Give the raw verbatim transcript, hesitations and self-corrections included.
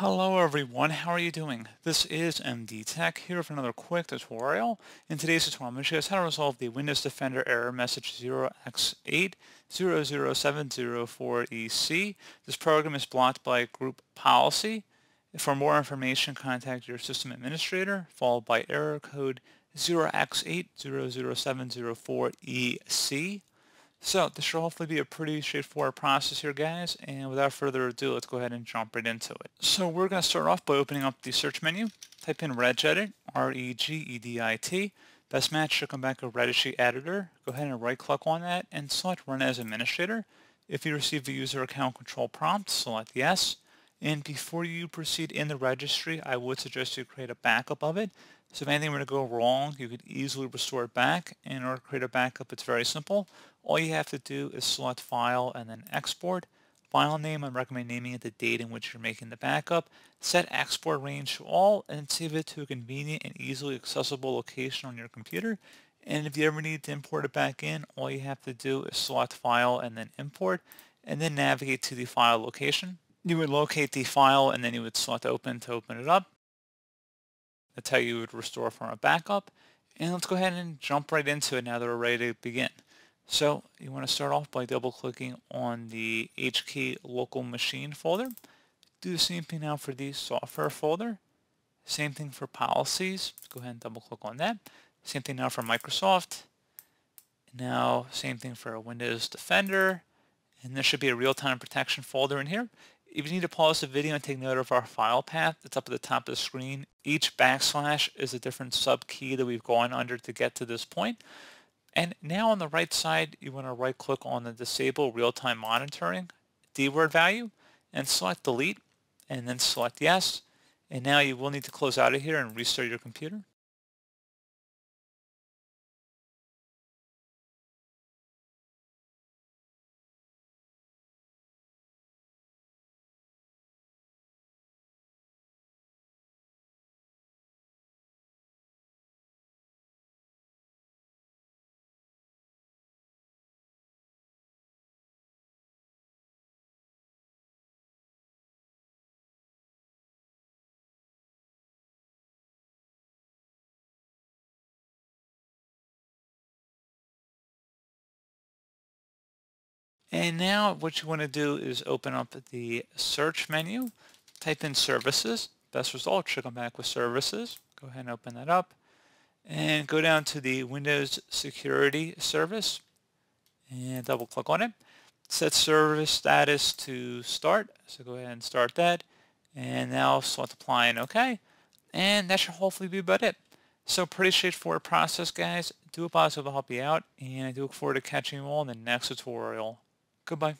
Hello everyone, how are you doing? This is M D Tech here for another quick tutorial. In today's tutorial, I'm going to show you guys how to resolve the Windows Defender error message zero x eight zero zero seven zero four e c. This program is blocked by Group Policy. For more information, contact your system administrator, followed by error code zero x eight zero zero seven zero four e c. So this should hopefully be a pretty straightforward process here, guys, and without further ado, let's go ahead and jump right into it. So we're going to start off by opening up the search menu, type in regedit, R E G E D I T. Best match should come back a registry editor. Go ahead and right-click on that and select Run as Administrator. If you receive the user account control prompt, select Yes. And before you proceed in the registry, I would suggest you create a backup of it. So if anything were to go wrong, you could easily restore it back. In order to create a backup, it's very simple. All you have to do is select File and then Export. File name, I recommend naming it the date in which you're making the backup. Set export range to all and save it to a convenient and easily accessible location on your computer. And if you ever need to import it back in, all you have to do is select File and then Import, and then navigate to the file location. You would locate the file and then you would select Open to open it up. That's how you would restore from a backup. And let's go ahead and jump right into it now that we're ready to begin. So you want to start off by double clicking on the H K E Y local machine folder. Do the same thing now for the software folder. Same thing for policies. Go ahead and double click on that. Same thing now for Microsoft. Now same thing for Windows Defender. And there should be a real-time protection folder in here. If you need to pause the video and take note of our file path, it's up at the top of the screen. Each backslash is a different sub-key that we've gone under to get to this point. And now on the right side, you want to right-click on the Disable Real-Time Monitoring D word value and select Delete and then select Yes. And now you will need to close out of here and restart your computer. And now what you want to do is open up the search menu, type in services, best result should come back with services. Go ahead and open that up and go down to the Windows Security Service and double click on it. Set service status to start, so go ahead and start that and now select apply and OK. And that should hopefully be about it. So pretty straightforward process, guys. Do a positive to help you out and I do look forward to catching you all in the next tutorial. Goodbye.